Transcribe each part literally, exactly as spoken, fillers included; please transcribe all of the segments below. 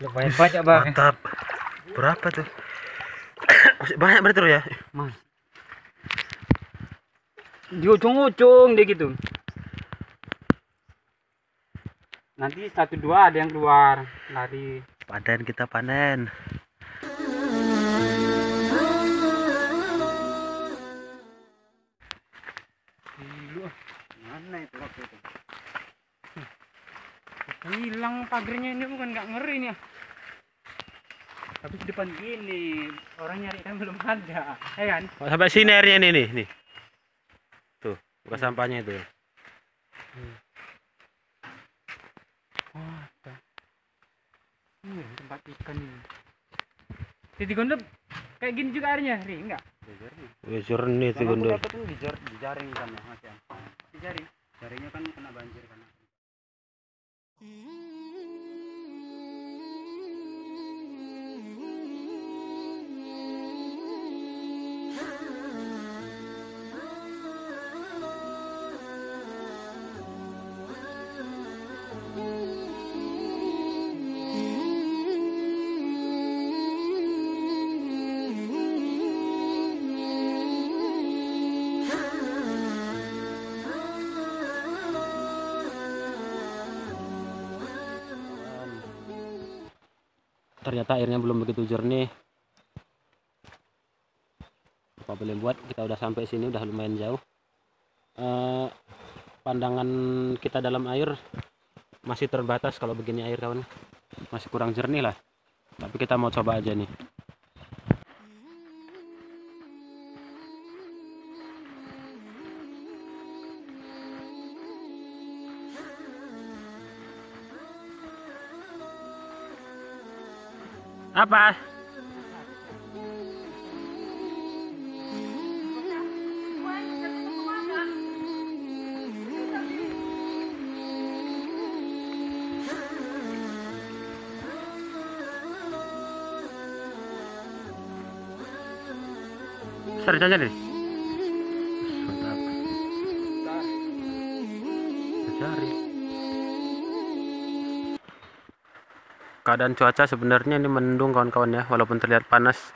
Lumayan banyak, Bang. Mantap. Berapa tuh? Banyak berarti ya? Mas. Di ujung-ujung dia gitu. Nanti satu dua ada yang keluar lari. Panen kita panen. Hilang pagernya ini, bukan nggak ngeri nih. Tapi di depan gini orang nyari kan belum ada, ya kan? Oh, sampai sini airnya nih, nih, nih. Tuh, bukan sampahnya itu. Hmm. Oh, ada. Ini tempat ikan ini. Di gondok kayak gini juga airnya, nih enggak? Iya jernih di gondok. Aku dapat di jaring kan, Mas ya. Di jaring. Jaringnya kan kena banjir kan. Ternyata airnya belum begitu jernih. Apa boleh buat, kita udah sampai sini, udah lumayan jauh. Eh, pandangan kita dalam air masih terbatas kalau begini air, kawan. Masih kurang jernih lah. Tapi kita mau coba aja nih. Apa? Serjanya nih. Mantap. Cari. Keadaan cuaca sebenarnya ini mendung, kawan-kawan ya, walaupun terlihat panas.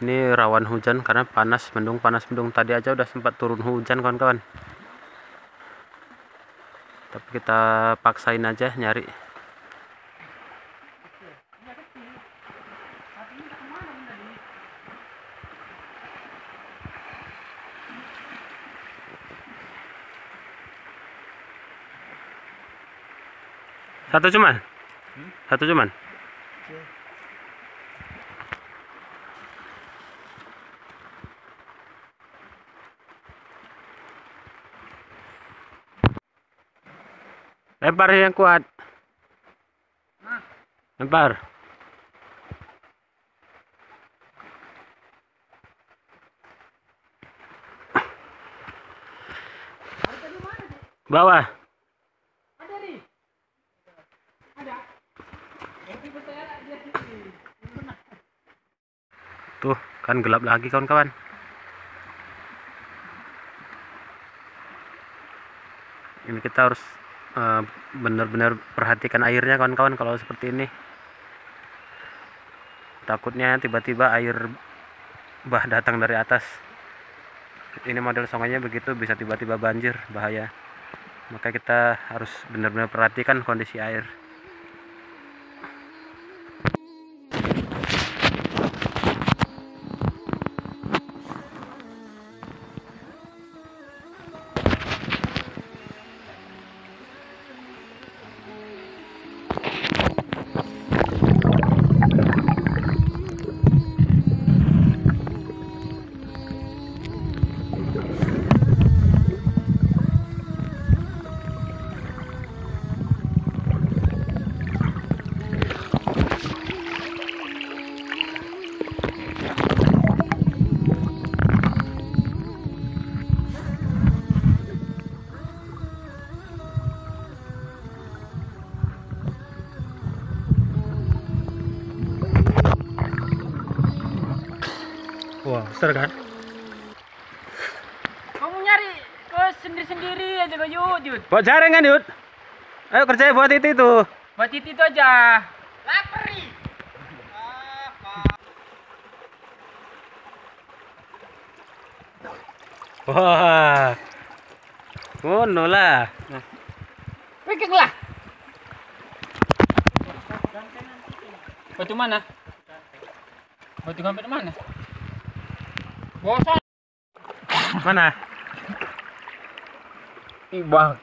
Ini rawan hujan karena panas mendung, panas mendung. Tadi aja udah sempat turun hujan, kawan-kawan. Tapi kita paksain aja nyari. Satu cuman. Satu cuman. Lempar yang kuat. Lempar. Bawah. Tuh kan gelap lagi, kawan-kawan. Ini kita harus benar-benar uh, perhatikan airnya, kawan-kawan. Kalau seperti ini takutnya tiba-tiba air bah datang dari atas. Ini model sungainya begitu, bisa tiba-tiba banjir, bahaya. Maka kita harus benar-benar perhatikan kondisi air. Wah, besar kan? Kamu nyari ke sendiri-sendiri aja kok, Yud. Buat jaring kan, Yud? Ayo kerjanya buat titik itu. Buat titik itu aja. Wah, ngono lah. Pegang lah. Batu mana? Batu gampet mana? Bosan. Mana? Ih bang,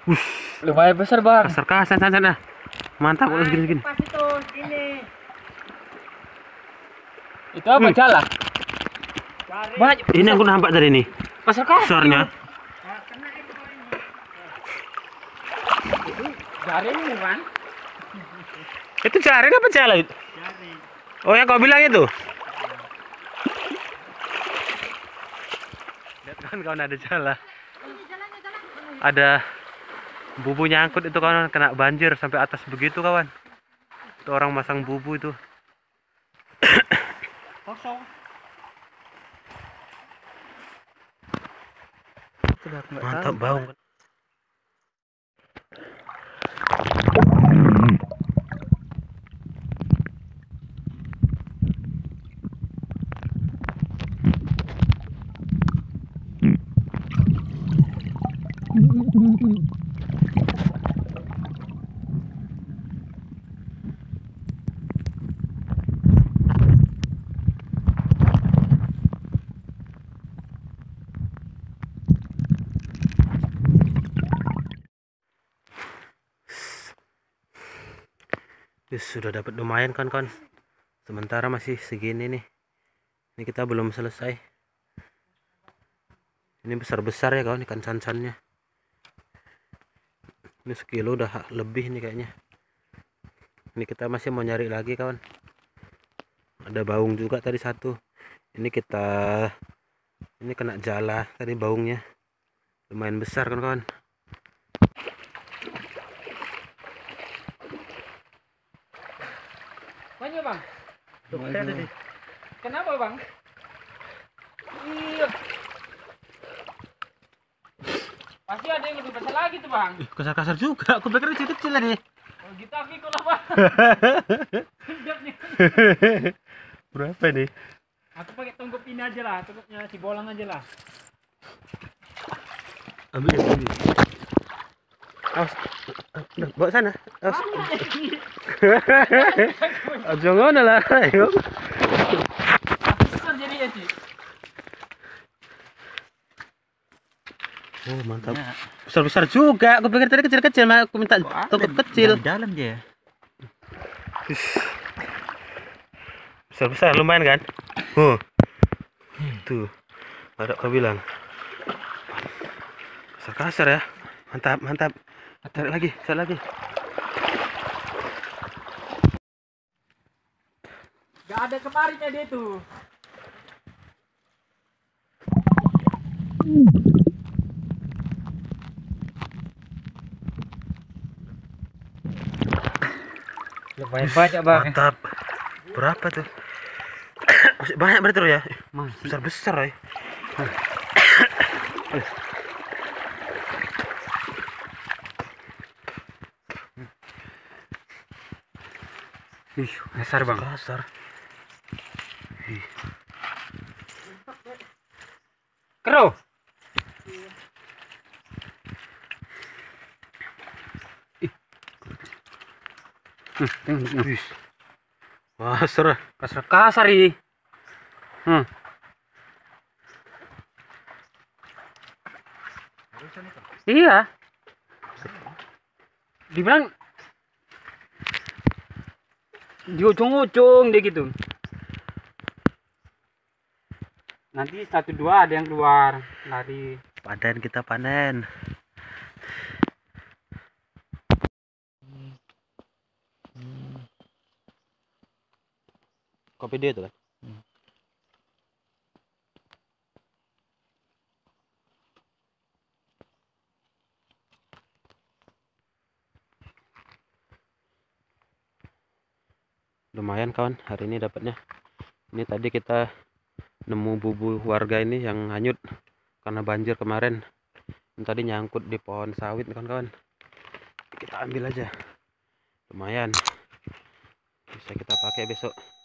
lumayan besar bang. Besar kah, san san san dah. Mantap, kalau segini-segini. Pas itu, gini. Itu apa jala? Banyak. Ini aku nampak dari ini. Pasar kah? Besarnya. Jaring bukan? Itu jaring apa jala itu? Jaring. Oh yang kau bilang itu? Lihat kawan kawan ada jala. Ada bubu nyangkut itu kawan, kena banjir sampai atas begitu kawan. Itu orang masang bubu itu. Kosong. Mantap bau. Sudah dapat lumayan kawan-kawan. Sementara masih segini nih. Ini kita belum selesai. Ini besar-besar ya kawan ikan cancannya. Ini sekilo udah lebih nih kayaknya. Ini kita masih mau nyari lagi kawan. Ada baung juga tadi satu. Ini kita ini kena jala tadi baungnya. Lumayan besar kawan-kawan. Banyak bang. Tuh, tadi. Kenapa bang? Iya. Pasti ada yang lebih besar lagi tuh bang. Kasar-kasar juga. Aku pikir itu kecil tadi. Oh gitu aku lah bang. Berapa nih? Aku pakai tonggok ini aja lah. Tonggoknya si bolang aja lah. Ambil ini. Awas, bawa sana. Awas. Aja ngono lah, yuk. Oh, mantap. Besar-besar juga. Aku pikir tadi kecil-kecil, malah aku minta tongkok kecil. Di dalam dia. Besar-besar lumayan kan? Oh. Tuh. Ada kau bilang. Kasar-kasar ya. Mantap, mantap. Tarik lagi, tarik lagi. Gak ada kemarinnya dia tuh. Lumayan banyak bang. Mantap. Berapa tuh? Masih banyak berarti ya? Besar-besar ya. Ih, kasar bang. Kasar. Kero. Ih. Nih, tengok nih. Wah, kasar, kasar kasar ini. Hmm. Iya. Dibilang di ujung-ujung dia gitu. Nanti satu dua ada yang keluar lari. Panen kita panen. Kopi dia tuh kan. Hmm. Lumayan kawan hari ini dapatnya. Ini tadi kita nemu bubu warga ini yang hanyut karena banjir kemarin. Ini tadi nyangkut di pohon sawit kawan-kawan. Kita ambil aja. Lumayan. bisa kita pakai besok.